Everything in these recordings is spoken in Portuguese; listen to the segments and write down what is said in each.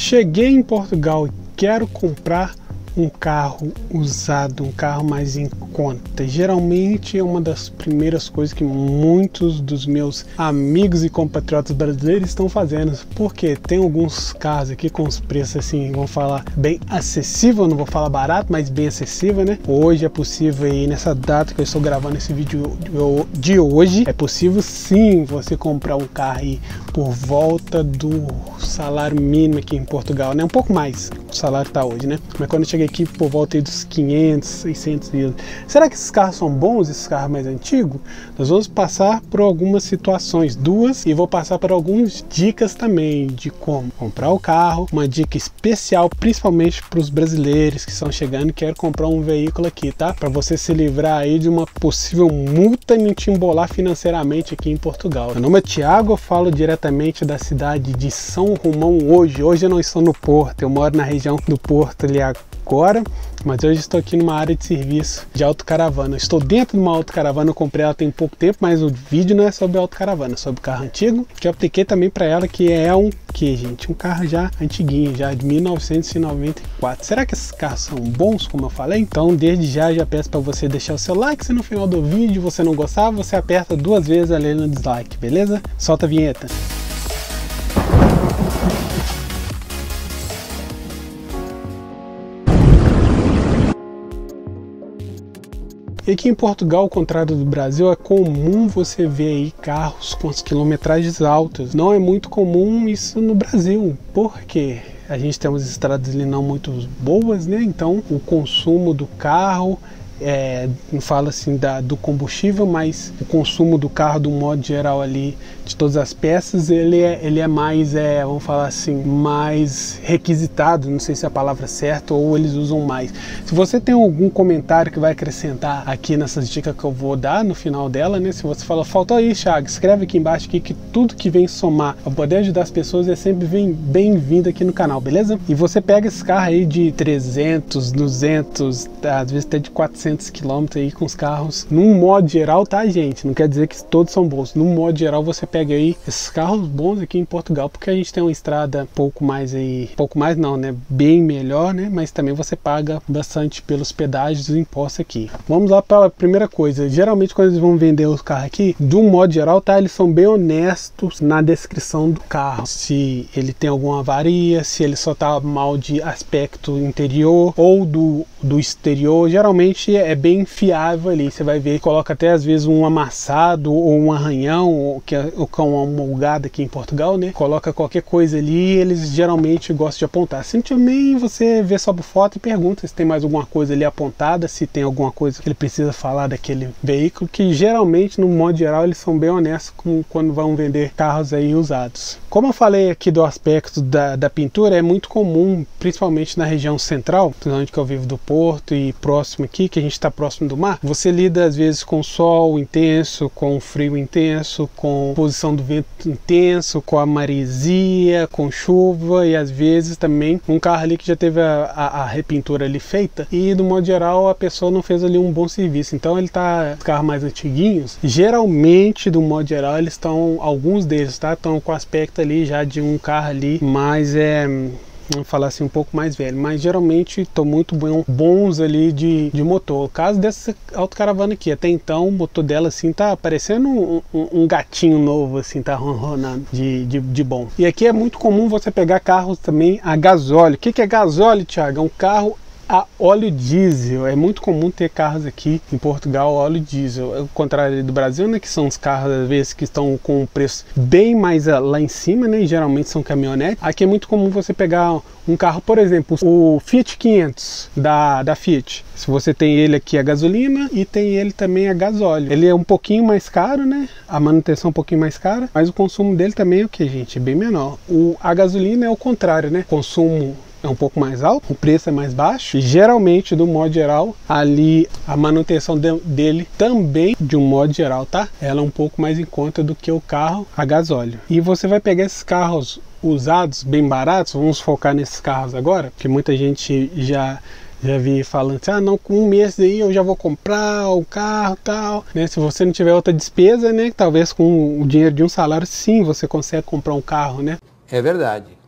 Cheguei em Portugal e quero comprar um carro usado, um carro mais em conta. Geralmente é uma das primeiras coisas que muitos dos meus amigos e compatriotas brasileiros estão fazendo, porque tem alguns carros aqui com os preços assim, vamos falar bem acessível, não vou falar barato, mas bem acessível, né? Hoje é possível, e nessa data que eu estou gravando esse vídeo de hoje, é possível sim você comprar um carro aí por volta do salário mínimo aqui em Portugal, né? Um pouco mais, o salário tá hoje, né? Mas quando eu cheguei aqui por volta aí dos 500, 600 euros. Será que esses carros são bons, esses carros mais antigos? Nós vamos passar por algumas situações, duas, e vou passar por algumas dicas também de como comprar o carro, uma dica especial principalmente para os brasileiros que estão chegando e querem comprar um veículo aqui, tá? Para você se livrar aí de uma possível multa e não te embolar financeiramente aqui em Portugal. Meu nome é Thiago, eu falo diretamente da cidade de São Com mão hoje. Hoje eu não estou no Porto, eu moro na região do Porto ali agora, mas hoje estou aqui numa área de serviço de autocaravana. Estou dentro de uma autocaravana, eu comprei ela tem pouco tempo, mas o vídeo não é sobre autocaravana, é sobre carro antigo, que eu apliquei também para ela, que é um que, gente, um carro já antiguinho, já de 1994. Será que esses carros são bons, como eu falei? Então, desde já peço para você deixar o seu like, se no final do vídeo você não gostar, você aperta duas vezes ali no dislike, beleza? Solta a vinheta. E aqui em Portugal, ao contrário do Brasil, é comum você ver aí carros com as quilometragens altas. Não é muito comum isso no Brasil, porque a gente tem umas estradas ali não muito boas, né? Então o consumo do carro, não falo assim do combustível, mas o consumo do carro, do modo geral ali, de todas as peças, ele é mais, vamos falar assim, mais requisitado, não sei se é a palavra certa, ou eles usam mais. Se você tem algum comentário que vai acrescentar aqui nessas dicas que eu vou dar no final dela, né, se você fala, faltou aí, Thiago, escreve aqui embaixo aqui, que tudo que vem somar para poder ajudar as pessoas é sempre bem-vindo aqui no canal, beleza? E você pega esse carro aí de 300, 200, às vezes até de 400 km aí com os carros, num modo geral, tá, gente? Não quer dizer que todos são bons, num modo geral você pega aí esses carros bons aqui em Portugal, porque a gente tem uma estrada pouco mais não, né, bem melhor, né, mas também você paga bastante pelos pedágios e impostos aqui. Vamos lá para a primeira coisa. Geralmente quando eles vão vender os carros aqui, do modo geral, tá, eles são bem honestos na descrição do carro, se ele tem alguma avaria, se ele só tá mal de aspecto interior ou do exterior. Geralmente é bem fiável ali, você vai ver, coloca até às vezes um amassado ou um arranhão, ou que é com uma molgada aqui em Portugal, né? Coloca qualquer coisa ali, eles geralmente gostam de apontar. Se também você vê só por foto e pergunta se tem mais alguma coisa ali apontada, se tem alguma coisa que ele precisa falar daquele veículo, que geralmente, no modo geral, eles são bem honestos com, quando vão vender carros aí usados. Como eu falei aqui do aspecto da pintura, é muito comum, principalmente na região central, onde que eu vivo, do Porto e próximo aqui, que a gente está próximo do mar, você lida às vezes com sol intenso, com frio intenso, com posição do vento intenso, com a maresia, com chuva, e às vezes também um carro ali que já teve a repintura ali feita e, do modo geral, a pessoa não fez ali um bom serviço. Então ele tá, os carros mais antiguinhos, geralmente, do modo geral, eles estão, alguns deles, tá, estão com aspecto ali já de um carro ali, mas vamos falar assim, um pouco mais velho, mas geralmente estão muito bons ali de motor. O caso dessa autocaravana aqui, até então o motor dela assim tá parecendo um gatinho novo, assim, tá ronronando de bom. E aqui é muito comum você pegar carros também a gasóleo. O que é gasóleo, Thiago? É um carro a óleo diesel. É muito comum ter carros aqui em Portugal óleo diesel, ao contrário do Brasil, né, que são os carros às vezes que estão com um preço bem mais lá em cima, né, e geralmente são caminhonetes. Aqui é muito comum você pegar um carro, por exemplo, o Fiat 500 da Fiat. Se você tem ele aqui a gasolina e tem ele também a gasóleo, ele é um pouquinho mais caro, né, a manutenção é um pouquinho mais cara, mas o consumo dele também é o que, gente, é bem menor. A gasolina é o contrário, né, consumo é um pouco mais alto, o preço é mais baixo e geralmente, do modo geral, ali a manutenção dele também, de um modo geral, tá, ela é um pouco mais em conta do que o carro a gasóleo. E você vai pegar esses carros usados bem baratos, vamos focar nesses carros agora, porque muita gente já vi falando assim, ah, não, com um mês aí eu já vou comprar o carro e tal, né? Se você não tiver outra despesa, né, talvez com o dinheiro de um salário, sim, você consegue comprar um carro, né? É verdade.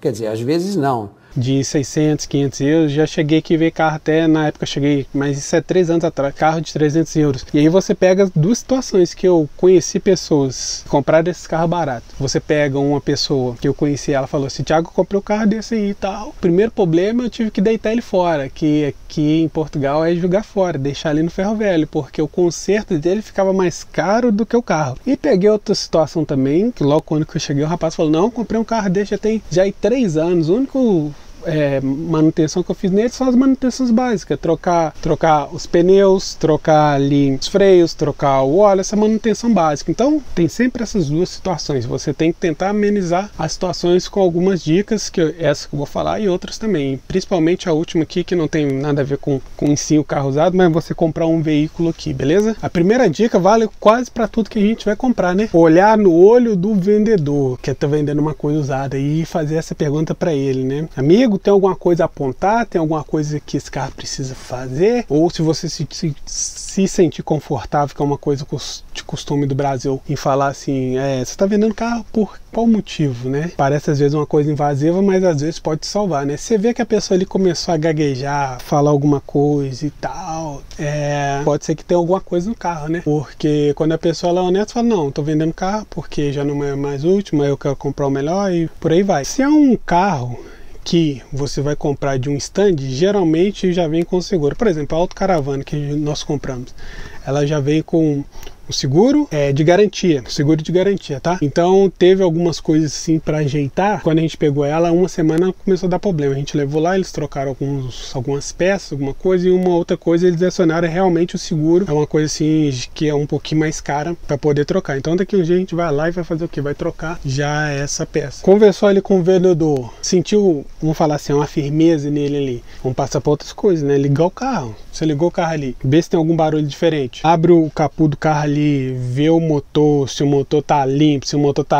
Quer dizer, às vezes não. De 600, 500 euros, já cheguei aqui a ver carro até, na época cheguei, mas isso é 3 anos atrás, carro de 300 euros. E aí você pega duas situações que eu conheci pessoas que compraram esses carros baratos. Você pega uma pessoa que eu conheci, ela falou assim, Thiago, eu comprei um carro desse aí e tal. Primeiro problema, eu tive que deitar ele fora, que aqui em Portugal é jogar fora, deixar ele no ferro velho, porque o conserto dele ficava mais caro do que o carro. E peguei outra situação também, que logo quando eu cheguei, o rapaz falou, não, comprei um carro desse já há 3 anos, o único... manutenção que eu fiz nele são as manutenções básicas, trocar os pneus, trocar ali os freios, trocar o óleo, essa manutenção básica. Então tem sempre essas duas situações, você tem que tentar amenizar as situações com algumas dicas, essa que eu vou falar e outras também, principalmente a última aqui que não tem nada a ver com em si o carro usado, mas você comprar um veículo aqui, beleza? A primeira dica vale quase para tudo que a gente vai comprar, né? Olhar no olho do vendedor que tá vendendo uma coisa usada e fazer essa pergunta para ele, né? Amigo, tem alguma coisa a apontar, tem alguma coisa que esse carro precisa fazer, ou se você se sentir confortável, que é uma coisa de costume do Brasil, em falar assim, você está vendendo carro por qual motivo, né? Parece às vezes uma coisa invasiva, mas às vezes pode te salvar, né? Você vê que a pessoa ali começou a gaguejar, falar alguma coisa e tal, pode ser que tenha alguma coisa no carro, né? Porque quando a pessoa ela é honesta, fala, não, tô vendendo carro porque já não é mais último, eu quero comprar o melhor e por aí vai. Se é um carro que você vai comprar de um stand, geralmente já vem com seguro. Por exemplo, a autocaravana que nós compramos, ela já vem com o seguro de garantia, seguro de garantia, tá? Então teve algumas coisas assim para ajeitar. Quando a gente pegou ela, uma semana começou a dar problema. A gente levou lá, eles trocaram algumas peças, alguma coisa, e uma outra coisa eles acionaram realmente o seguro. É uma coisa assim que é um pouquinho mais cara para poder trocar. Então daqui um dia a gente vai lá e vai fazer o que? Vai trocar já essa peça. Conversou ali com o vendedor, sentiu, vamos falar assim, uma firmeza nele ali. Vamos passar para outras coisas, né? Ligar o carro. Você ligou o carro ali, vê se tem algum barulho diferente. Abre o capô do carro ali, ver o motor, se o motor tá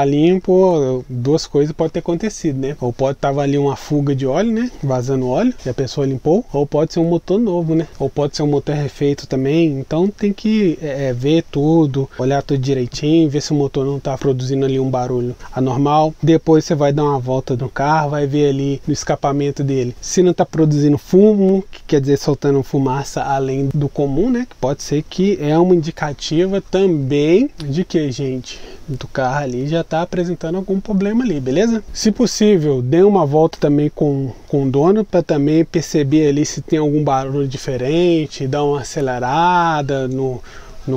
limpo, duas coisas podem ter acontecido, né? Ou pode tava ali uma fuga de óleo, né? Vazando óleo, e a pessoa limpou, ou pode ser um motor novo, né? Ou pode ser um motor refeito também, então tem que ver tudo, olhar tudo direitinho, ver se o motor não tá produzindo ali um barulho anormal. Depois você vai dar uma volta no carro, vai ver ali no escapamento dele, se não tá produzindo fumo, que quer dizer soltando fumaça além do comum, né? Que pode ser que é uma indicativa também de que, gente, do carro ali já tá apresentando algum problema ali, beleza? Se possível, dê uma volta também com o dono para também perceber ali se tem algum barulho diferente, dá uma acelerada no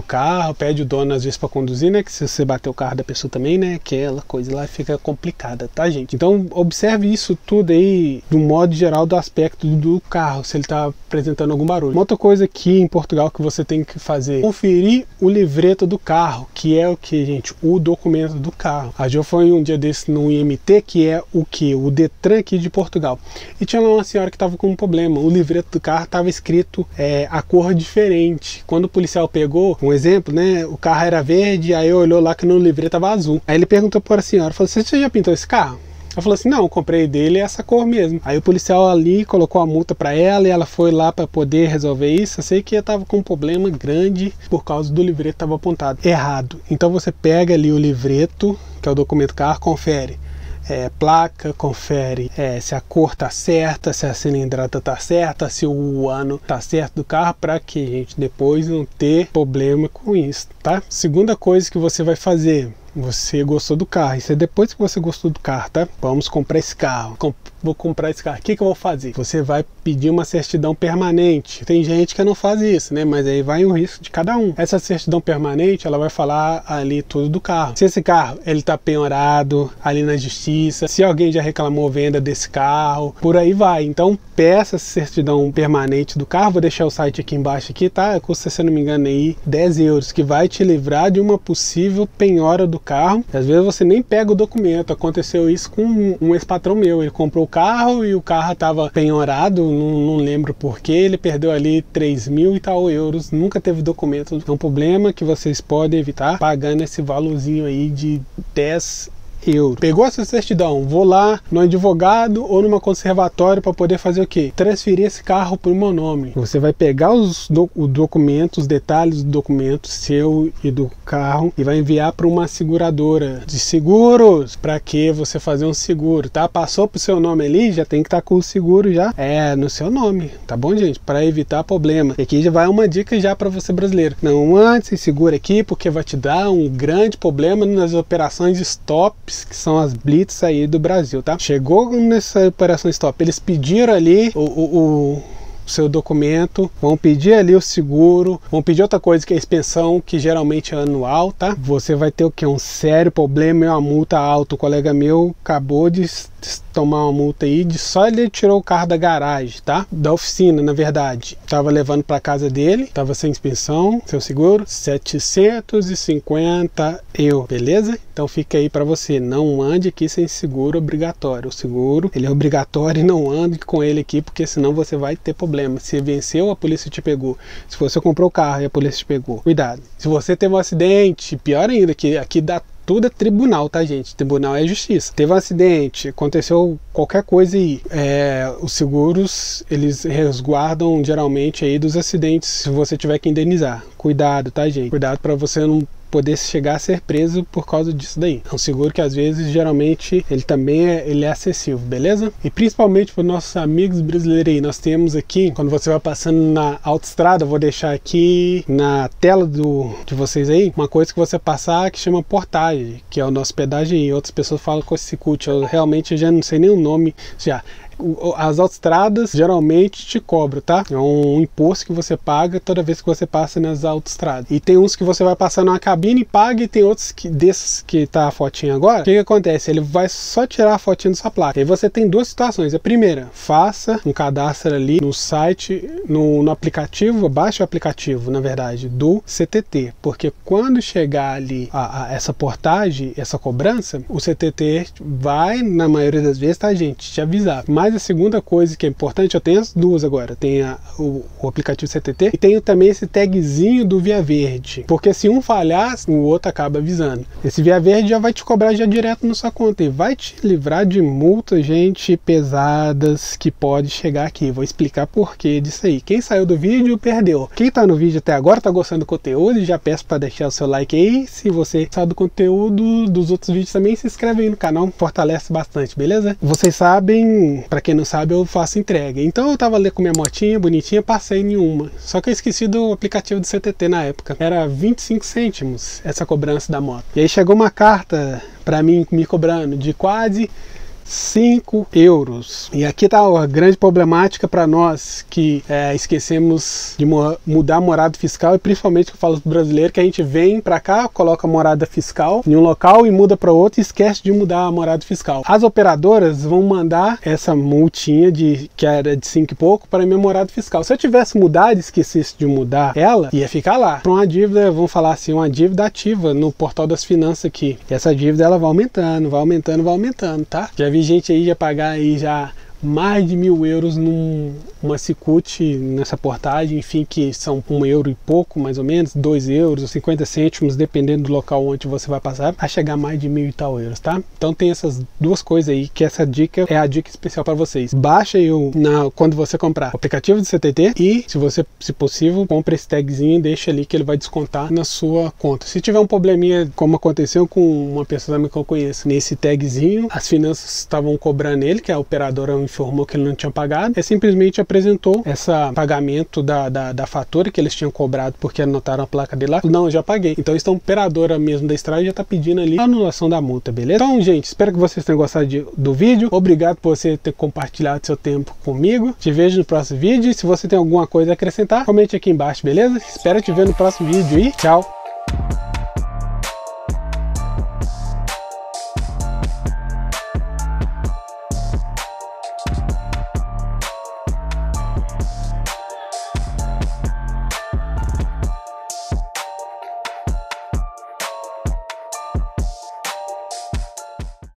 carro, pede o dono às vezes para conduzir, né? Que se você bater o carro da pessoa também, né? Aquela coisa lá fica complicada, tá, gente? Então observe isso tudo aí do modo geral do aspecto do carro, se ele tá apresentando algum barulho. Uma outra coisa aqui em Portugal que você tem que fazer, conferir o livreto do carro, que é o que, gente? O documento do carro. A Jo foi um dia desse no IMT, que é o que? O DETRAN aqui de Portugal. E tinha lá uma senhora que tava com um problema, o livreto do carro tava escrito a cor diferente. Quando o policial pegou, um exemplo, né? O carro era verde, aí olhou lá que no livreto tava azul. Aí ele perguntou para a senhora, falou, você já pintou esse carro? Ela falou assim, não, eu comprei dele essa cor mesmo. Aí o policial ali colocou a multa para ela e ela foi lá para poder resolver isso. Eu sei que eu tava com um problema grande por causa do livreto que tava apontado errado. Então você pega ali o livreto, que é o documento do carro, confere placa, confere se a cor tá certa, se a cilindrada tá certa, se o ano tá certo do carro, para que, gente, depois não ter problema com isso, tá? Segunda coisa que você vai fazer, você gostou do carro, isso é depois que você gostou do carro, tá? Vamos comprar esse carro, vou comprar esse carro, o que que eu vou fazer? Você vai pedir uma certidão permanente. Tem gente que não faz isso, né? Mas aí vai o risco de cada um. Essa certidão permanente, ela vai falar ali tudo do carro, se esse carro ele tá penhorado ali na justiça, se alguém já reclamou venda desse carro, por aí vai. Então peça essa certidão permanente do carro, vou deixar o site aqui embaixo aqui, tá? Custa, se não me engano, aí 10 euros, que vai te livrar de uma possível penhora do carro. Às vezes você nem pega o documento. Aconteceu isso com um ex-patrão meu, ele comprou o carro e o carro tava penhorado, não lembro porquê, ele perdeu ali 3.000 e tal euros, nunca teve documento. É um problema que vocês podem evitar pagando esse valorzinho aí de 10 euros. Pegou essa certidão, vou lá no advogado ou numa conservatória para poder fazer o quê? Transferir esse carro para o meu nome. Você vai pegar os detalhes do documento seu e do carro e vai enviar para uma seguradora de seguros, para que você fazer um seguro, tá? Passou para o seu nome ali, já tem que estar com o seguro já no seu nome, tá bom, gente? Para evitar problema. E aqui já vai uma dica já para você brasileiro. Não antes, se segura aqui, porque vai te dar um grande problema nas operações stops, que são as blitz aí do Brasil, tá? Chegou nessa operação stop, eles pediram ali o seu documento, vão pedir ali o seguro, vão pedir outra coisa que é a inspeção, que geralmente é anual, tá? Você vai ter o que? Um sério problema e uma multa alta. O colega meu acabou de tomar uma multa aí, só ele tirou o carro da garagem, tá? Da oficina, na verdade. Tava levando para casa dele, tava sem inspeção, seu seguro, 750 euros, beleza? Então fica aí para você, não ande aqui sem seguro obrigatório. O seguro, ele é obrigatório e não ande com ele aqui, porque senão você vai ter problema. Se venceu, a polícia te pegou. Se você comprou o carro e a polícia te pegou, cuidado. Se você teve um acidente, pior ainda, que aqui dá tudo é tribunal, tá, gente? Tribunal é justiça. Teve um acidente, aconteceu qualquer coisa aí, os seguros, eles resguardam geralmente aí dos acidentes, se você tiver que indenizar. Cuidado, tá, gente? Cuidado para você não poder chegar a ser preso por causa disso daí. É um seguro que às vezes, geralmente, ele também é acessível, beleza? E principalmente para os nossos amigos brasileiros aí, nós temos aqui, quando você vai passando na autoestrada, vou deixar aqui na tela de vocês aí, uma coisa que você passar que chama portagem, que é o nosso pedágio aí. Outras pessoas falam com esse cult, eu realmente já não sei nem o nome já. As autoestradas geralmente te cobram, tá? É um imposto que você paga toda vez que você passa nas autoestradas. E tem uns que você vai passar numa cabine e paga, e tem outros que, desses que tá a fotinha agora, o que acontece? Ele vai só tirar a fotinha da sua placa. E você tem duas situações. A primeira, faça um cadastro ali no site, no aplicativo, baixe o aplicativo, na verdade, do CTT. Porque quando chegar ali essa portagem, essa cobrança, o CTT vai, na maioria das vezes, tá, gente, te avisar. Mas a segunda coisa que é importante, eu tenho as duas agora, tem o aplicativo CTT e tenho também esse tagzinho do Via Verde, porque se um falhar, o outro acaba avisando. Esse Via Verde já vai te cobrar já direto na sua conta e vai te livrar de multas, gente, pesadas que pode chegar aqui. Vou explicar por que disso aí. Quem saiu do vídeo perdeu. Quem tá no vídeo até agora, tá gostando do conteúdo, já peço para deixar o seu like aí. Se você sabe do conteúdo dos outros vídeos também, se inscreve aí no canal, fortalece bastante, beleza? Vocês sabem, pra quem não sabe, eu faço entrega. Então eu tava ali com minha motinha bonitinha, passei em uma. Só que eu esqueci do aplicativo do CTT na época. Era 25 cêntimos essa cobrança da moto. E aí chegou uma carta pra mim me cobrando de quase 5 euros. E aqui tá a grande problemática para nós que esquecemos de mudar a morada fiscal, e principalmente que eu falo pro brasileiro, que a gente vem para cá, coloca a morada fiscal em um local e muda para outro e esquece de mudar a morada fiscal. As operadoras vão mandar essa multinha que era de 5 e pouco para minha morada fiscal. Se eu tivesse mudado e esquecesse de mudar ela, ia ficar lá. Para uma dívida, vão falar assim, uma dívida ativa no portal das finanças aqui. E essa dívida ela vai aumentando, vai aumentando, vai aumentando, tá? Já vi gente aí já pagar aí já mais de 1.000 euros numa Cicut, nessa portagem, enfim, que são 1 euro e pouco, mais ou menos, 2 euros, 50 cêntimos, dependendo do local onde você vai passar, a chegar a mais de 1.000 e tal euros, tá? Então tem essas duas coisas aí, que essa dica é a dica especial para vocês. Baixa aí quando você comprar o aplicativo do CTT e, se possível, compra esse tagzinho e deixa ali que ele vai descontar na sua conta. Se tiver um probleminha, como aconteceu com uma pessoa também que eu conheço, nesse tagzinho, as finanças estavam cobrando ele, que a operadora informou que ele não tinha pagado, é simplesmente apresentou esse pagamento da fatura que eles tinham cobrado porque anotaram a placa dele lá. Não, eu já paguei. Então a operadora mesmo da estrada já tá pedindo ali a anulação da multa, beleza? Então, gente, espero que vocês tenham gostado do vídeo. Obrigado por você ter compartilhado seu tempo comigo. Te vejo no próximo vídeo. Se você tem alguma coisa a acrescentar, comente aqui embaixo, beleza? Espero te ver no próximo vídeo e tchau!